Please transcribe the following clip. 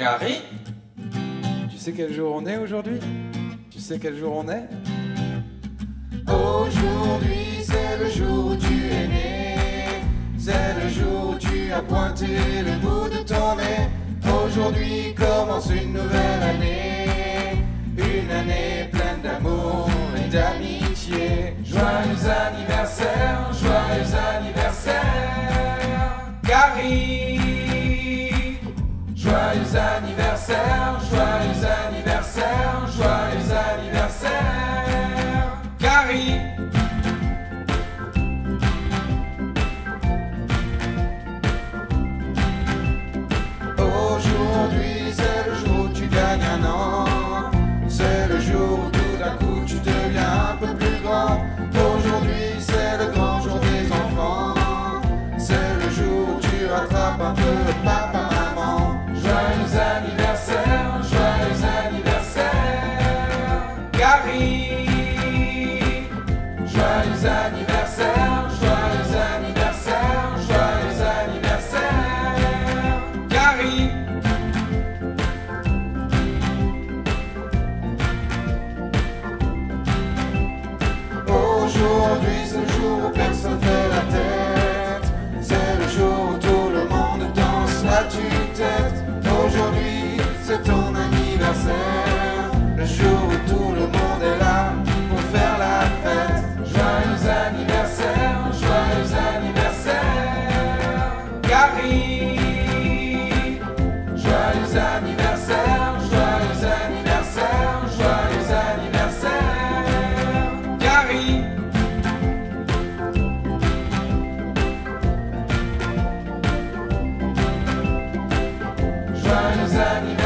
Carrie, tu sais quel jour on est aujourd'hui? Tu sais quel jour on est? Aujourd'hui c'est le jour où tu es né, c'est le jour où tu as pointé le bout de ton nez. Aujourd'hui commence une nouvelle année, une année pleine d'amour et d'amitié. Joyeux anniversaire, joyeux anniversaire Carrie. Joyeux anniversaire, joyeux anniversaire, joyeux anniversaire Carrie. Aujourd'hui c'est le jour où tu gagnes un an, c'est le jour où tout d'un coup tu deviens un peu plus grand. Aujourd'hui c'est le grand jour des enfants, c'est le jour où tu attrapes un peu le papa maman. Joyeux anniversaire, joyeux anniversaire Carrie. Joyeux anniversaire, joyeux anniversaire, joyeux anniversaire Carrie. Aujourd'hui c'est le jour où personne fait la tête, c'est le jour où tout le monde danse la tue-tête. Aujourd'hui c'est ton anniversaire, le jour où tout le monde est là pour faire la fête. Joyeux anniversaire, joyeux anniversaire Carrie. Joyeux anniversaire, joyeux anniversaire, joyeux anniversaire Carrie. Joyeux anniversaire.